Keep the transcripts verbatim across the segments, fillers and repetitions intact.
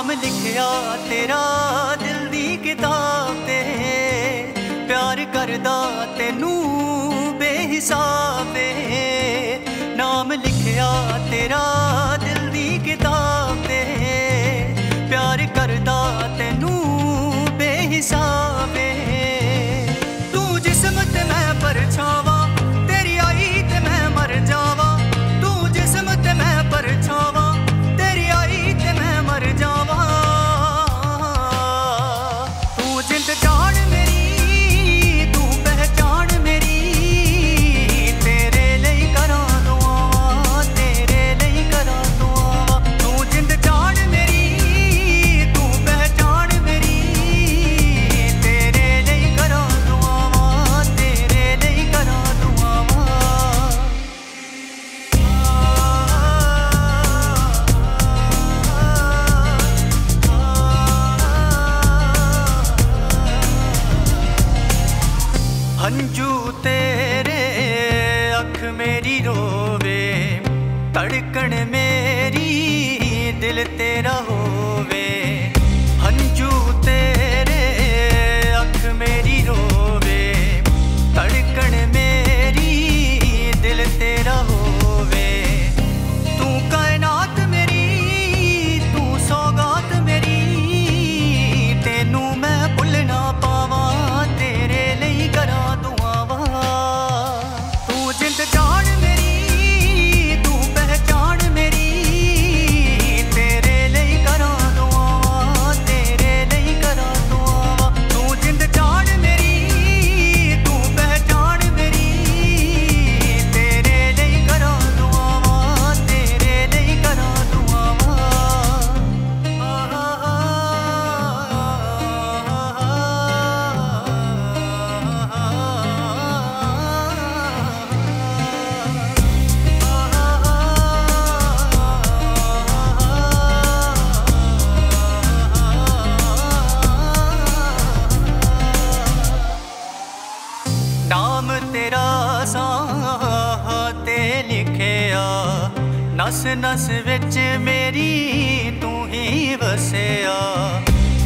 नाम लिखया तेरा दिल दी किताब ते प्यार करदा तेनू बेहिसाब ते नाम लिखया तेरा दिल दी किताब ते प्यार करदा तेनू बेहिसाब ते तू जिस्म ते मैं परछावा तेरी आई ते मैं मर जावा तू जिस्म ते मैं परछावा तेरी आई ते मैं मर जावा तू जिंद जान मेरी तू पहचान मेरी तेरे लिए करा दुआ तेरे लिए करा दुआ तू जिंद जान मेरी तू पहचान मेरी तेरे लिए करा दुआ तेरे लिए करा दुआ। हंजू तेरे अख मेरी रोवे धड़कन मेरी दिल तेरा होवे हंजू तेरे अख मेरी रोवे धड़कन मेरी दिल तेरा होवे तू कायनात मेरी तू सौगात मेरी तेनू मैं भुल ना पावा तेरे लिए करा दुआवा तू जिंद जान मेरी तू पहचान मेरी तेरे लिए करा दुआवा तेरे लिए करा दुआवा तू जिंद जान मेरी तू पहचान मेरी तेरे लिए करा दुआवा तेरे लिए करा दुआवा। नाम तेरा साहा ते लिखया नस नस विच मेरी तू ही वसया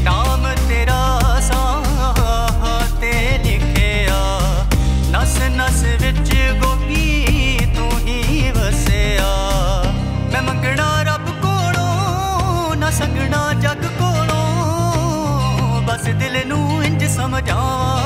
नाम तेरा साहा ते लिखया नस नस विच गोपी तू ही वसया मैं मंगना रब कोलों ना सकना जग कोलों बस दिल नूं इंज समझावां